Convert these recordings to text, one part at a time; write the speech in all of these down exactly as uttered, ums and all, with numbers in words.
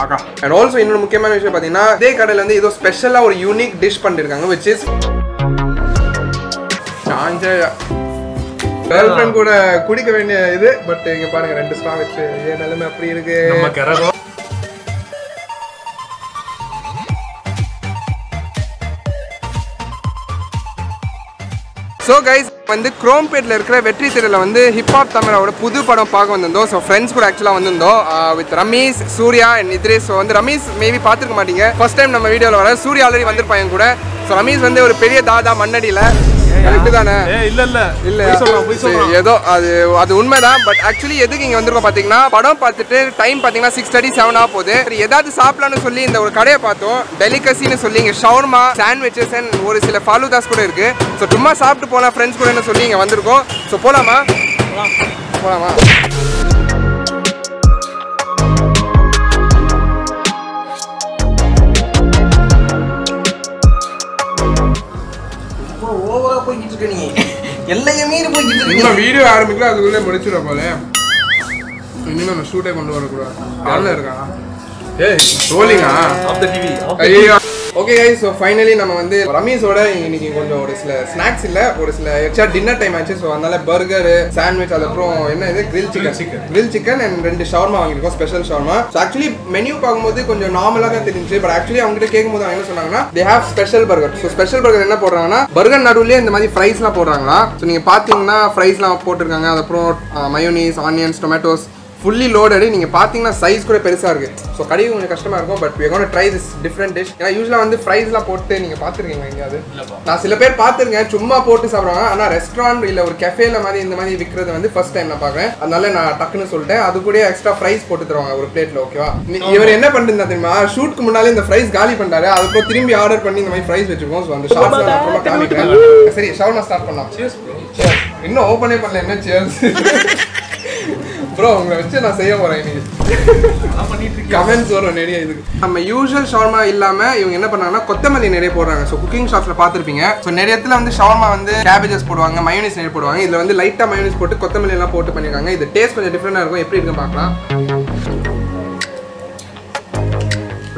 ஆகா. And also இன்னொரு முக்கியமான விஷயம் பாத்தீங்கன்னா இதே கடையில வந்து ஏதோ ஸ்பெஷலா ஒரு யூனிக் டிஷ் பண்ணிருக்காங்க which is சாஞ்சா கேர்ள்ஃப்ரெண்ட் கூட குடிக்க வேண்டிய இது. பட் இங்க பாருங்க ரெண்டு ஸ்ட்ரா வச்சு ஏ நிலைமை அப்படி இருக்கு நம்ம கரரோ. So guys வந்து Chromepetல இருக்கிற வெற்றி திரையில வந்து ஹிப்ஹாப் தமிழோட புது படம் பார்க்க வந்திருந்தோம். ஸோ ஃப்ரெண்ட்ஸ் கூட ஆக்சுவலாக வந்திருந்தோம் with Ramesh, Surya and Nithresh. So வந்து ரமேஷ் மேபி பார்த்துருக்க மாட்டீங்க, ஃபர்ஸ்ட் டைம் நம்ம வீடியோவில் வர. சூர்யா ஆல்ரெடி வந்திருப்பாங்க கூட. ஸோ ரமேஷ் வந்து ஒரு பெரிய தாதா மண்ணடியில் ஏதோ அது அது உண்மைதான். பட் ஆக்சுவலி எதுக்கு இங்க வந்திருக்கோம் பாத்தீங்கன்னா படம் பார்த்துட்டு டைம் பாத்தீங்கன்னா சிக்ஸ் தேர்ட்டி செவன் ஆக போகுது. ஏதாவது சாப்பிடலாம்னு சொல்லி இந்த ஒரு கடையை பார்த்தோம், டெலிகசின்னு சொல்லி இங்க ஷவர்மா, சாண்ட்விச்சஸ் அண்ட் ஒரு சில ஃபலூதாஸ் கூட இருக்கு. ஸோ சும்மா சாப்பிட்டு போகலாம் ஃப்ரெண்ட்ஸ் கூட சொல்லி இங்க வந்திருக்கோம். ஸோ போலாமா போலாமா வீடியோ ஆரம்பிக்கலாம் அதுக்குள்ளே முடிச்சுட போல. இனிமே நம்ம ஷூட்டே கொண்டு வரக்கூடாது. யாரில் இருக்கா? ஏய் ரோலிங்கா ஆஃப் த டிவி. ஐயோ ஓகே கைஸ், ஸோ ஃபைனலி நம்ம வந்து ரமேஷோட இன்னைக்கு கொஞ்சம் ஒரு சில ஸ்நாக்ஸ் இல்லை ஒரு சில எக்ஸ்ட்ரா டின்னர் டைம் ஆச்சு. ஸோ அதனால பர்கரு, சாண்ட்விச், அதுக்கப்புறம் என்ன இது grill chicken chicken grill chicken and ரெண்டு ஷவர்மா வாங்கியிருக்கோம், special shawarma. So actually menu பார்க்கும்போது கொஞ்சம் நார்மலாக தான் தெரிஞ்சு. பட் ஆக்சுவலி அவங்ககிட்ட கேட்கும்போது அவங்க என்ன சொன்னாங்கன்னா they have special burger. So special burger என்ன போடுறாங்கன்னா பர்கர் நடுவுலேயே இந்த மாதிரி ஃப்ரைஸ்லாம் போடுறாங்களா. ஸோ நீங்கள் பார்த்தீங்கன்னா ஃப்ரைஸ்லாம் போட்டிருக்காங்க, அதுக்கப்புறம் mayonnaise, onions, tomatoes fully loaded. நீங்கள் பார்த்தீங்கன்னா சைஸ் கூட பெருசாக இருக்குது. ஸோ கடைக்கு கொஞ்சம் கஷ்டமாக இருக்கும். But we gonna try this different dish. ஏன்னா யூஸ்வலாக வந்து ஃப்ரைஸ்லாம் போட்டு நீங்கள் பார்த்துருக்கீங்க எங்கேயாவது? நான் சில பேர் பார்த்துருக்கேன் சும்மா போட்டு சாப்பிட்றாங்க. ஆனால் ரெஸ்டாரண்ட் இல்லை ஒரு கஃபேல மாதிரி இந்த மாதிரி விற்கிறது வந்து ஃபர்ஸ்ட் டைம் நான் பார்க்குறேன். அதனால நான் டக்குன்னு சொல்லிட்டேன் அது கூட எக்ஸ்ட்ரா ஃப்ரைஸ் போட்டு தருவாங்க ஒரு பிளேட்டில். ஓகேவா, இவர் என்ன பண்ணுறதுனா தெரியுமா, ஷூட்க்கு முன்னாலே இந்த ஃப்ரைஸ் காலி பண்ணிட்டாரு. அதுக்கப்புறம் திரும்பி ஆர்டர் பண்ணி இந்த மாதிரி ஃப்ரைஸ் வச்சுருக்கோம். ஸோ அந்த ஷார்ட்ஸில் நான் அப்புறமா காமிக்கிறேன். சரி ஷவர்மா ஸ்டார்ட் பண்ணலாம். இன்னும் ஓப்பனே பண்ணல என்ன சேர்ஸ் ப்ரோ உங்களை வச்சு நான் செய்ய போகிறேன் இன்னைக்கு. கமெண்ட்ஸ் வரும் நிறைய இதுக்கு. நம்ம யூஸ்வல் ஷவர்மா இல்லாமல் இவங்க என்ன பண்ணாங்கன்னா கொத்தமல்லி நிறைய போடுறாங்க. ஸோ குக்கிங் ஷாப்ஸில் பார்த்துருப்பீங்க. ஸோ நிறைய இடத்துல வந்து ஷவர்மா வந்து கேபேஜஸ் போடுவாங்க, மயோனீஸ் நிறைய போடுவாங்க. இதில் வந்து லைட்டாக மயோனீஸ் போட்டு கொத்தமல்லி எல்லாம் போட்டு பண்ணியிருக்காங்க. இது டேஸ்ட் கொஞ்சம் டிஃப்ரெண்டாக இருக்கும். எப்படி இருக்குன்னு பார்க்கலாம்.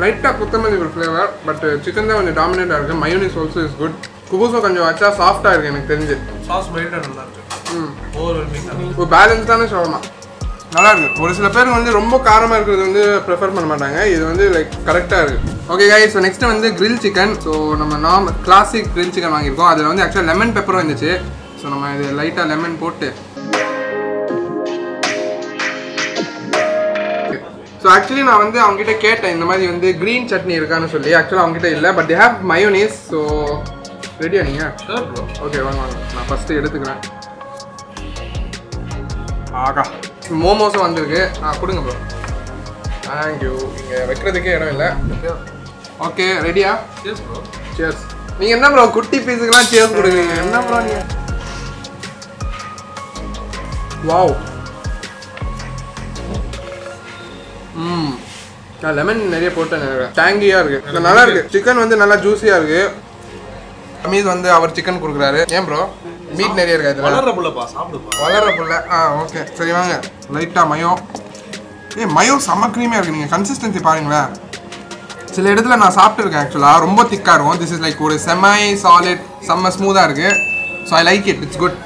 லைட்டாக கொத்தமல்லி ஒரு ஃப்ளேவர், பட் சிக்கன் தான் கொஞ்சம் டாமினேட்டாக இருக்குது. Mayonnaise also is good. குபூஸும் கொஞ்சம் வச்சா சாஃப்டாக இருக்குது. எனக்கு தெரிஞ்சு சாஸ் பைட்டாக நல்லா இருக்குது. ஒரு பேலன்ஸ்டான ஷவர்மா நல்லா இருக்கு. ஒரு சில பேருக்கு வந்து ரொம்ப காரமா இருக்கிறது வந்து ப்ரிஃபர் பண்ண மாட்டாங்க. இது வந்து லைக் கரெக்டா இருக்கு. ஓகே கைஸ், ஸோ நெக்ஸ்ட் வந்து கிரில் சிக்கன். ஸோ நம்ம நார்மல் கிளாசிக் கிரில் சிக்கன் வாங்கியிருக்கோம். அதில் வந்து ஆக்சுவலாக லெமன் பெப்பரும் இருந்துச்சு. ஸோ நம்ம இது லைட்டாக லெமன் போட்டு. ஸோ ஆக்சுவலி நான் வந்து அவங்ககிட்ட கேட்டேன் இந்த மாதிரி வந்து கிரீன் சட்னி இருக்கான்னு சொல்லி. ஆக்சுவலாக அவங்ககிட்ட இல்லை, but they have mayonnaise. So ரெடியா நீங்கள்? ஓகே வாங்க வாங்க நான் ஃபஸ்ட்டு எடுத்துக்கிறேன். ஆகா மோமோஸும் வந்திருக்கு. ஆ கொடுங்க ப்ரோ. தேங்க்யூ. இங்கே வைக்கிறதுக்கே இடம் இல்லை. ஓகே ரெடியா? Cheers bro. சேர்ஸ். நீங்கள் என்ன ப்ரோ குட்டி பீஸுக்கெல்லாம் சேர்ஸ் கொடுக்குறீங்க? என்ன ப்ரோ நீங்கள்? வாவ். ம் நான் லெமன் நிறைய போட்டேன். டேங்கியாக இருக்குது, நல்லா இருக்குது. சிக்கன் வந்து நல்லா ஜூஸியாக இருக்குது. மீது வந்து அவர் சிக்கன் கொடுக்குறாரு. ஏன் ப்ரோ மீட் நிறைய இருக்கா? இதில் வளர்ற புள்ளப்பா சாப்பிடுப்பா. வளர்ற புள்ள. ஆ ஓகே சரி வாங்க. லைட்டாக மயோ. ஏ மயோ செம்ம க்ரீமியாக இருக்குது. நீங்கள் கன்சிஸ்டன்சி பாருங்களேன். சில இடத்துல நான் சாப்பிட்ருக்கேன் ஆக்சுவலாக ரொம்ப திக்காக இருக்கும். திஸ் இஸ் லைக் ஒரு செம சாலிட், செம்ம ஸ்மூத்தாக இருக்குது. So I like it, it's good.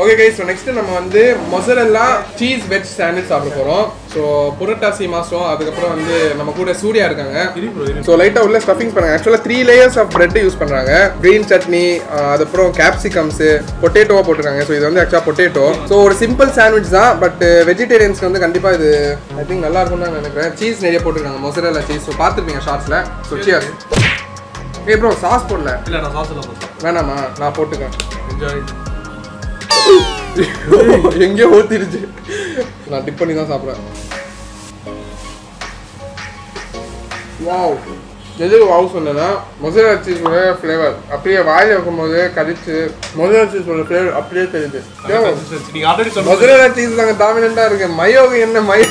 Okay guys, so next நம்ம வந்து மொசரல்லா சீஸ் வெஜ் சாண்ட்விச் சாப்பிட போகிறோம். ஸோ புரோட்டாசி மாசம். அதுக்கப்புறம் வந்து நம்ம கூட சூர்யா இருக்காங்க. ஸோ லைட்டாக உள்ள ஸ்டஃபிங்ஸ் பண்ணுறாங்க. ஆக்சுவலாக three layers of bread use பண்ணுறாங்க. க்ரீன் சட்னி, அதுக்கப்புறம் கேப்சிகம்ஸு, பொட்டேட்டோவாக போட்டிருக்காங்க. ஸோ இது வந்து ஆக்சுவலாக பொட்டேட்டோ. ஸோ ஒரு சிம்பிள் சாண்ட்விச் தான், பட் வெஜிடேரியன்ஸ்க்கு வந்து கண்டிப்பாக இது ஐ திங்க் நல்லா இருக்கும்னு நான் நினைக்கிறேன். சீஸ் நிறைய போட்டிருக்காங்க மொசரல்லா சீஸ். ஸோ பார்த்துருப்பீங்க ஷார்ட்ஸில். So cheese. ஏ ப்ரோ சாஸ் போடல? இல்லை நான் சாஸ் இல்லை. வேணாமா நான் போட்டுக்கேன். என்ஜாய். எங்கேயோ ஊத்திருச்சு. நான் டிப் பண்ணி தான் சாப்பிட்றேன். வாவ். எது வாவ் சொன்னேன்னா மொசரல்லா சீஸோட ஃப்ளேவர் அப்படியே வாயில் இருக்கும்போது கடிச்சு மொசரல்லா சீஸோட ஃப்ளேவர் அப்படியே தெரியுது. மொசரல்லா சீஸ் நாங்கள் டாமினண்டாக இருக்கு. மயோவுக்கு என்ன மயோ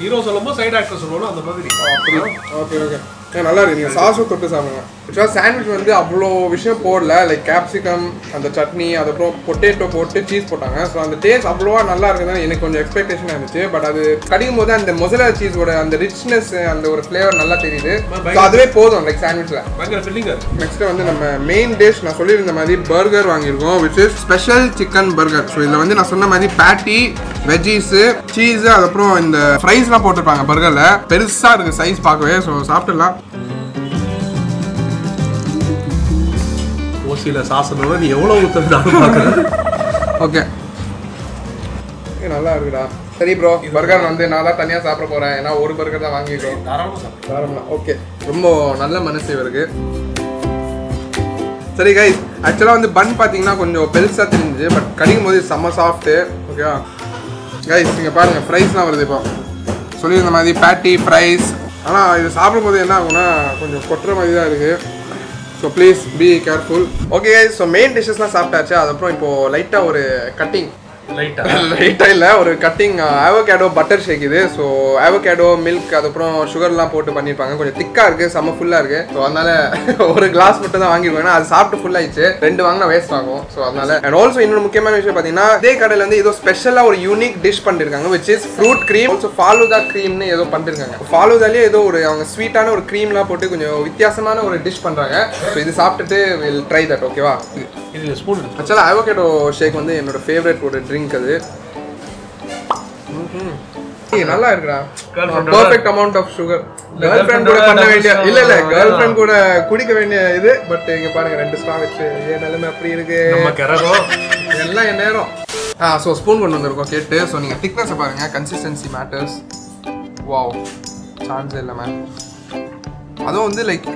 ஹீரோ சொல்லும்போது சைட் ஆக்டர் சொல்லணும் அந்த மாதிரி. ஓகே ஓகே நல்லா இருக்கு. சாஸும் தொட்டு சாப்பிடுங்க. एक्चुअली சாண்ட்விச் வந்து அவ்ளோ விஷயம் போடல, லைக் கேப்சிகம் அந்த சட்னி அதுக்கு பொட்டேட்டோ போட்டு சீஸ் போட்டாங்க. சோ அந்த டேஸ்ட் அவ்ளோவா நல்லா இருக்குதானே எனக்கு கொஞ்சம் எக்ஸ்பெக்டேஷன் இருந்துச்சு. பட் அது கடிக்கும்போது அந்த மொசரல்லா சீஸோட அந்த ரிச்னஸ் அந்த ஒரு ஃப்ளேவர் நல்லா தெரியுது. சோ அதுவே போதும் லைக் சாண்ட்விச்ல. பயங்கர ஃபில்லிங்கா இருக்கு. நெக்ஸ்ட் வந்து நம்ம மெயின் டிஷ் நான் சொல்லியிருந்த மாதிரி 버கர் வாங்கியிருக்கோம், which is special chicken burger. So இதுல வந்து நான் சொன்ன மாதிரி patty, veggies, cheese அதுக்கு இந்த fries-லாம் போட்டுருப்பாங்க 버கர்ல. பெருசா இருக்கு சைஸ் பார்க்கவே. சோ சாப்பிடலாம். ஓசில சாசனோட நீ எவ்வளவு ஊத்துறானு பாக்குற. ஓகே. இது நல்லா இருக்குடா. சரி bro, 버கர் வந்து நான் தான் தனியா சாப்பிட போறேன். ஏனா ஒரு 버கர் தான் வாங்கிட்டோம். தாராளமா சாப்பிடு. தாராளமா. ஓகே. ரொம்ப நல்ல மனசு இருக்கு. சரி गाइस, एक्चुअली வந்து பன் பாத்தீங்கன்னா கொஞ்சம் பெருசா தெரிஞ்சது, பட் கடிக்கும்போது செம சாஃப்ட். ஓகே. गाइस இங்க பாருங்க ஃப்ரைஸ்லாம் வருது இப்போ. சொல்லியிருந்த மாதிரி patty fries. ஆனா இது சாப்பிடும்போது என்ன ஆகும்னா கொஞ்சம் கொட்ற மாதிரி தான் இருக்கு. So please be careful. Okay guys, so main dishes la saaptaachu adaprom ipo light ah or cutting light ah light ah illa or cutting avocado butter shake idu. So avocado milk adaprom sugar la potu pannirpaanga, konja thick ah irukku sama full ah irukku. So adnala or glass matum da vaangirukena adu saaptu full aichu, rendu vaangna waste aagum. So adnala and also innum mukkiyamaana vishayam pathina idhe kadala irundhu edho special ah or unique dish pandirukanga, which is fruit cream, also falooda cream nu edho pandirukanga. Falooda liye edho or avanga sweet ana or cream la potu konja vithyasamaana or dish pandraanga. So idu saaptittu we'll try that. Okay va idhu spoon edhu. Actually avocado shake vandu enoda favorite or drink அது. ம்ம். இது நல்லா இருக்குடா. Perfect amount of sugar. Girlfriend கூட பண்ண வேண்டிய இல்ல இல்ல girl friend கூட குடிக்க வேண்டிய இது. பட் இங்க பாருங்க ரெண்டு ஸ்ட்ரா வெச்சு ஏ நல்லமே அப்படி இருக்கு. நம்ம கரரோ எல்லாம் என்னேரோ. ஆ சோ ஸ்பூன் கொண்டு வந்திருக்கோம் கேட். சோ நீங்க thickness பாருங்க, consistency matters. வாவ். சான்ஸ் இல்ல man. அது வந்து லைக்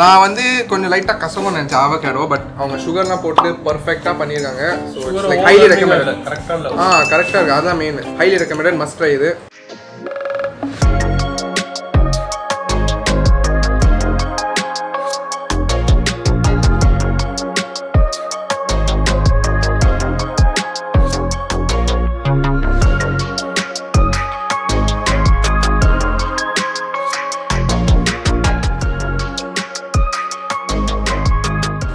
நான் வந்து கொஞ்சம் லைட்டா கசக்கும்னு நினைச்சேன் அவகேடோ, பட் அவங்க சுகர்லாம் போட்டு பெர்ஃபெக்ட்டா பண்ணிருக்காங்க. So it's like highly recommended. கரெக்ட்டா இல்ல? ஆ கரெக்ட்டா இருக்கு. அதான் main. Highly recommended, must try இது.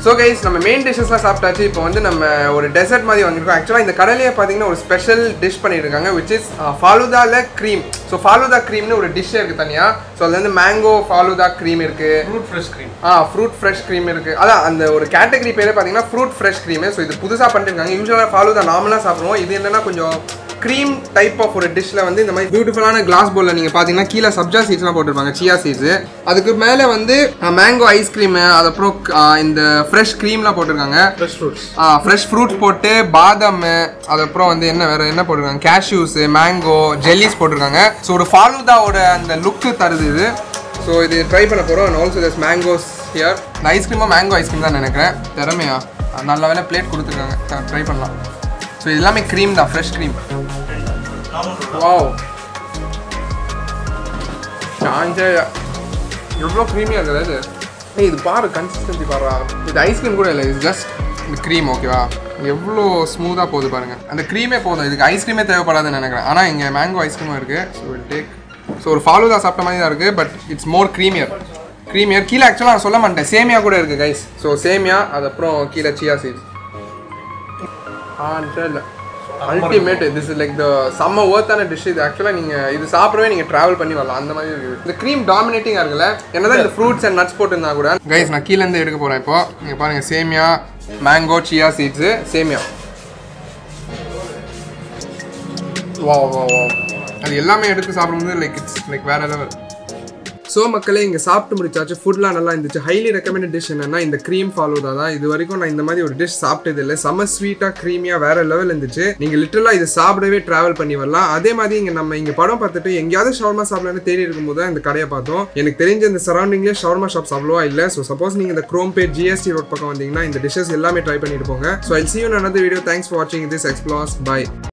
So guys, நம்ம மெயின் டிஷ்ஸ்லாம் சாப்பிட்டாச்சு. இப்போ வந்து நம்ம ஒரு டெசர்ட் மாதிரி வாங்கிருக்கோம். एक्चुअली இந்த கடலையே பாத்தீங்கன்னா ஒரு ஸ்பெஷல் டிஷ் பண்ணிருக்காங்க, which is falooda cream. So falooda cream னு ஒரு டிஷ் இருக்கு தனியா. So அதுல வந்து mango falooda cream இருக்கு, fruit fresh cream. ஆ fruit fresh cream இருக்கு. அத அந்த ஒரு கேட்டகரி பேரே பாத்தீங்கன்னா fruit fresh cream. So இது புதுசா பண்ணிருக்காங்க. யூசுவலா falooda நார்மலா சாப்பிடுவோம், இது என்னன்னா கொஞ்சம் cream type of ஒரு டிஷ்ல வந்து இந்த மாதிரி பியூட்டிஃபுல்லான glass bowl ல நீங்க பாத்தீங்கன்னா கீழ சப்ஜா சீட்ஸ்லாம் போட்டுருப்பாங்க, chia seeds. அதுக்கு மேல வந்து mango ice cream, அத அப்புறம் இந்த fresh creamலாம் போட்டுருக்காங்க, fresh fruits. ஆ fresh fruits போட்டு பாதாம், அத அப்புறம் வந்து என்ன வேற என்ன போட்டுருக்காங்க, cashews, mango, jellies போட்டுருக்காங்க. சோ ஒரு falooda ஓட அந்த லுக் தருது இது. சோ இது ட்ரை பண்ண போறோம். and also there's mangoes here. ice cream mango ice cream தான் நினைக்கிறேன். தரமையா நல்ல வேளை plate கொடுத்துருக்காங்க, ட்ரை பண்ணலாம். சோ இதெல்லாம் cream தான், fresh cream. வாவ். சாஞ்சே எவ்வளோ க்ரீமியா இருக்குது. ஏய் இது பாரு கன்சிஸ்டன்சி பாரு. இது ஐஸ்கிரீம் கூட இல்லை, இது ஜஸ்ட் இந்த க்ரீம். ஓகேவா எவ்வளோ ஸ்மூத்தாக போகுது பாருங்க. அந்த க்ரீமே போதும், இதுக்கு ஐஸ்கிரீமே தேவைப்படாதுன்னு நினைக்கிறேன். ஆனால் இங்கே மேங்கோ ஐஸ்கிரீமும் இருக்குது. So will take. ஸோ ஒரு ஃபாலூதா சாப்பிட்ட மாதிரி தான் இருக்குது, but it's more creamier creamier கீழே ஆக்சுவலாக நான் சொல்ல மாட்டேன், சேமியா கூட இருக்குது கைஸ். ஸோ சேமியா அது அப்புறம் கீழே சியா சீட்ஸ். ஆ இல்லை ultimate. this is like the summer worth ana dish idu. actually neenga idu saapradave neenga travel panni varala andha mari irukke. the cream dominating a irukla enadha the fruits and nuts potu irundha kuda guys. na keela irundha edukka poren ipo neenga paarenga semia mango chia seeds semia. wow wow wow adu ellame eduthu saapradumudhu like it's like vera level. So மக்களே இங்கே சாப்பிட்டு முடிச்சாச்சு, ஃபுட்லாம் நல்லா இருந்துச்சு. Highly recommended dish என்னென்னா இந்த cream falooda தான். இது வரைக்கும் நான் இந்த மாதிரி ஒரு டிஷ் சாப்பிட்டது இல்லை. செம ஸ்வீட்டாக க்ரீமியாக வேறு லெவல் இருந்துச்சு. நீங்கள் லிட்டரலாக இது சாப்பிடவே ட்ராவல் பண்ணி வரலாம். அதே மாதிரி இங்கே நம்ம இங்கே படம் பார்த்துட்டு எங்கேயாவது ஷவர்மா சாப்பிடலான்னு தேடி இருக்கும்போது தான் இந்த கடையை பார்த்தோம். எனக்கு தெரிஞ்ச இந்த சரௌண்டிங்லேயே ஷவர்மா ஷாப்ஸ் அவ்வளோவா இல்லை. ஸோ சப்போஸ் நீங்கள் இந்த Chromepet ஜிஎஸ்டி ரோட் பக்கம் வந்தீங்கன்னா இந்த டிஷஸ் எல்லாமே ட்ரை பண்ணிட்டு போங்க. So I see you in another video. Thanks for வாட்சிங் திஸ் எக்ஸ்ப்ளோர்ஸ். பை.